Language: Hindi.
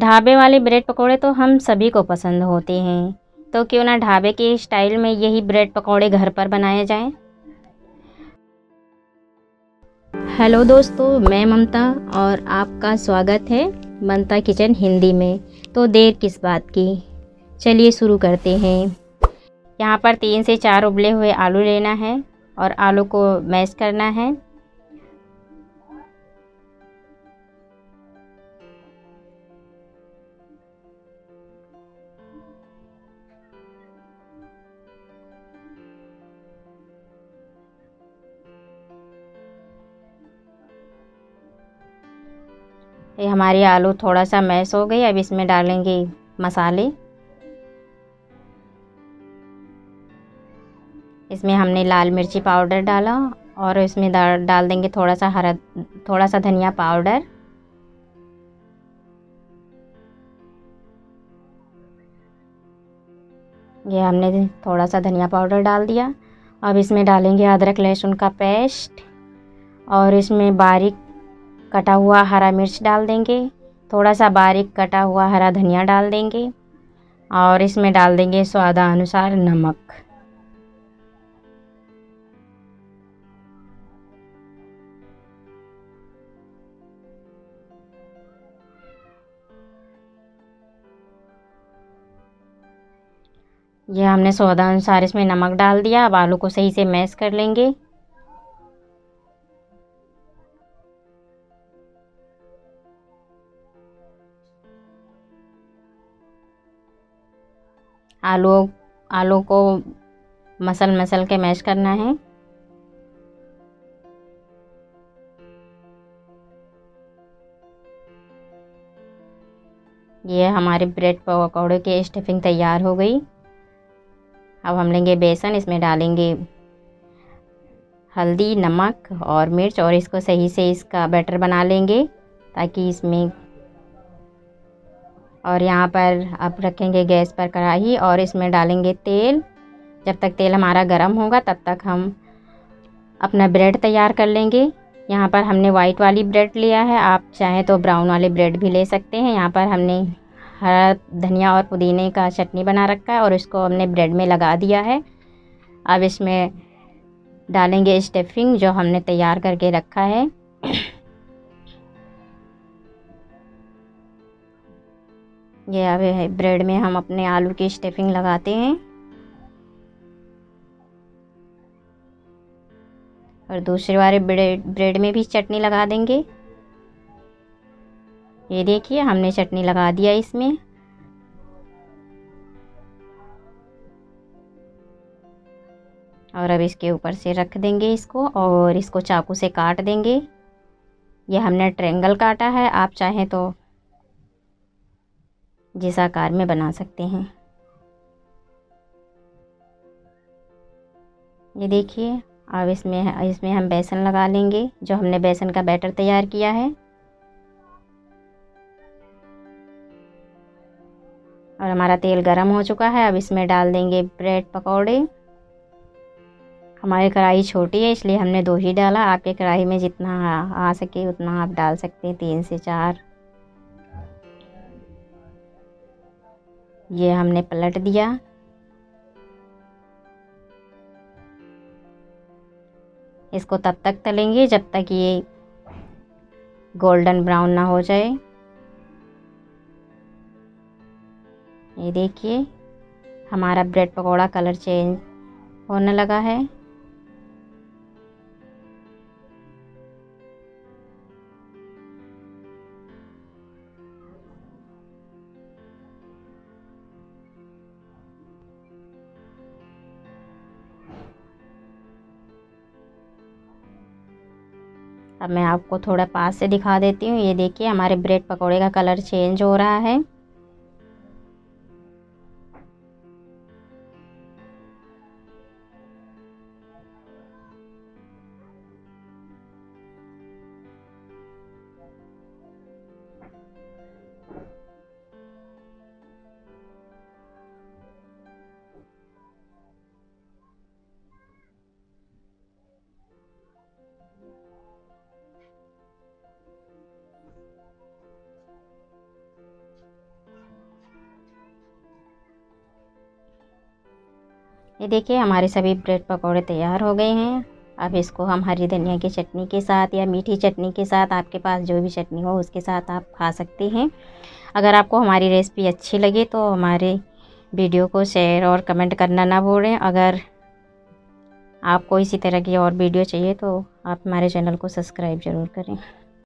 ढाबे वाले ब्रेड पकोड़े तो हम सभी को पसंद होते हैं, तो क्यों ना ढाबे के स्टाइल में यही ब्रेड पकोड़े घर पर बनाए जाएं। हेलो दोस्तों, मैं ममता और आपका स्वागत है ममता किचन हिंदी में। तो देर किस बात की, चलिए शुरू करते हैं। यहाँ पर 3 से 4 उबले हुए आलू लेना है और आलू को मैश करना है। ये हमारे आलू थोड़ा सा मैश हो गए। अब इसमें डालेंगे मसाले। इसमें हमने लाल मिर्ची पाउडर डाला और इसमें डाल देंगे थोड़ा सा धनिया पाउडर। ये हमने थोड़ा सा धनिया पाउडर डाल दिया। अब इसमें डालेंगे अदरक लहसुन का पेस्ट और इसमें बारीक कटा हुआ हरा मिर्च डाल देंगे, थोड़ा सा बारीक कटा हुआ हरा धनिया डाल देंगे और इसमें डाल देंगे स्वादानुसार नमक। यह हमने स्वादानुसार इसमें नमक डाल दिया। अब आलू को सही से मैश कर लेंगे। आलू को मसल के मैश करना है। ये हमारे ब्रेड पकौड़े की स्टफिंग तैयार हो गई। अब हम लेंगे बेसन, इसमें डालेंगे हल्दी, नमक और मिर्च और इसको सही से इसका बैटर बना लेंगे ताकि इसमें। और यहाँ पर अब रखेंगे गैस पर कढ़ाई और इसमें डालेंगे तेल। जब तक तेल हमारा गर्म होगा तब तक हम अपना ब्रेड तैयार कर लेंगे। यहाँ पर हमने वाइट वाली ब्रेड लिया है, आप चाहें तो ब्राउन वाले ब्रेड भी ले सकते हैं। यहाँ पर हमने हरा धनिया और पुदीने का चटनी बना रखा है और इसको हमने ब्रेड में लगा दिया है। अब इसमें डालेंगे स्टफिंग जो हमने तैयार करके रखा है। ये अभी ब्रेड में हम अपने आलू की स्टफिंग लगाते हैं और दूसरे वाले ब्रेड में भी चटनी लगा देंगे। ये देखिए, हमने चटनी लगा दिया इसमें। और अब इसके ऊपर से रख देंगे इसको और इसको चाकू से काट देंगे। ये हमने ट्रायंगल काटा है, आप चाहें तो जिस आकार में बना सकते हैं। ये देखिए, अब इसमें हम बेसन लगा लेंगे जो हमने बेसन का बैटर तैयार किया है। और हमारा तेल गरम हो चुका है। अब इसमें डाल देंगे ब्रेड पकौड़े। हमारी कढ़ाई छोटी है इसलिए हमने 2 ही डाला। आपके कढ़ाई में जितना आ सके उतना आप डाल सकते हैं, 3 से 4। ये हमने पलट दिया। इसको तब तक तलेंगे जब तक ये गोल्डन ब्राउन ना हो जाए। ये देखिए, हमारा ब्रेड पकौड़ा कलर चेंज होने लगा है। अब मैं आपको थोड़ा पास से दिखा देती हूँ। ये देखिए, हमारे ब्रेड पकौड़े का कलर चेंज हो रहा है। ये देखिए हमारे सभी ब्रेड पकौड़े तैयार हो गए हैं। अब इसको हम हरी धनिया की चटनी के साथ या मीठी चटनी के साथ, आपके पास जो भी चटनी हो उसके साथ आप खा सकते हैं। अगर आपको हमारी रेसिपी अच्छी लगे तो हमारे वीडियो को शेयर और कमेंट करना ना भूलें। अगर आपको इसी तरह की और वीडियो चाहिए तो आप हमारे चैनल को सब्सक्राइब ज़रूर करें।